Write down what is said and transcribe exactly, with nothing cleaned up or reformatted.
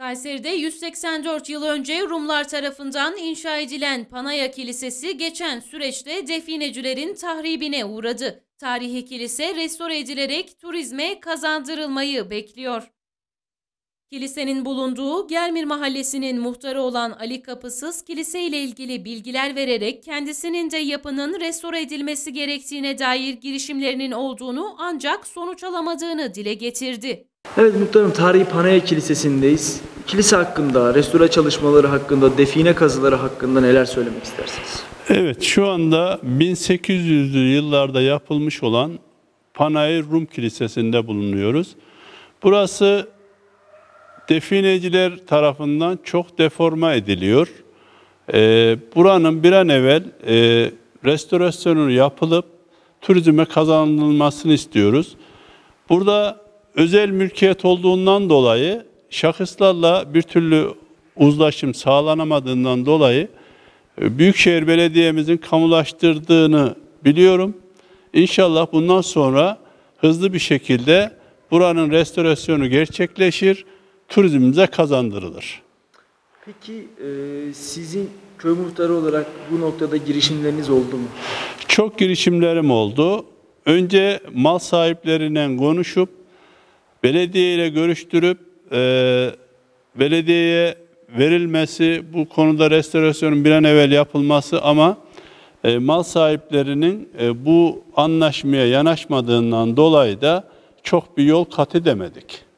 Kayseri'de yüz seksen dört yıl önce Rumlar tarafından inşa edilen Panaya Kilisesi geçen süreçte definecilerin tahribine uğradı. Tarihi kilise restore edilerek turizme kazandırılmayı bekliyor. Kilisenin bulunduğu Germir Mahallesi'nin muhtarı olan Ali Kapısız, kilise ile ilgili bilgiler vererek kendisinin de yapının restore edilmesi gerektiğine dair girişimlerinin olduğunu ancak sonuç alamadığını dile getirdi. Evet muhtarım, tarihi Panaya Kilisesi'ndeyiz. Kilise hakkında, restore çalışmaları hakkında, define kazıları hakkında neler söylemek istersiniz? Evet, şu anda bin sekiz yüzlü yıllarda yapılmış olan Panayir Rum Kilisesi'nde bulunuyoruz. Burası defineciler tarafından çok deforma ediliyor. Ee, buranın bir an evvel e, restorasyonu yapılıp turizme kazanılmasını istiyoruz. Burada özel mülkiyet olduğundan dolayı şahıslarla bir türlü uzlaşım sağlanamadığından dolayı Büyükşehir Belediye'mizin kamulaştırdığını biliyorum. İnşallah bundan sonra hızlı bir şekilde buranın restorasyonu gerçekleşir, turizmimize kazandırılır. Peki sizin köy muhtarı olarak bu noktada girişimleriniz oldu mu? Çok girişimlerim oldu. Önce mal sahipleriyle konuşup, belediye ile görüştürüp, belediyeye verilmesi, bu konuda restorasyonun bir an evvel yapılması ama e, mal sahiplerinin e, bu anlaşmaya yanaşmadığından dolayı da çok bir yol kat edemedik.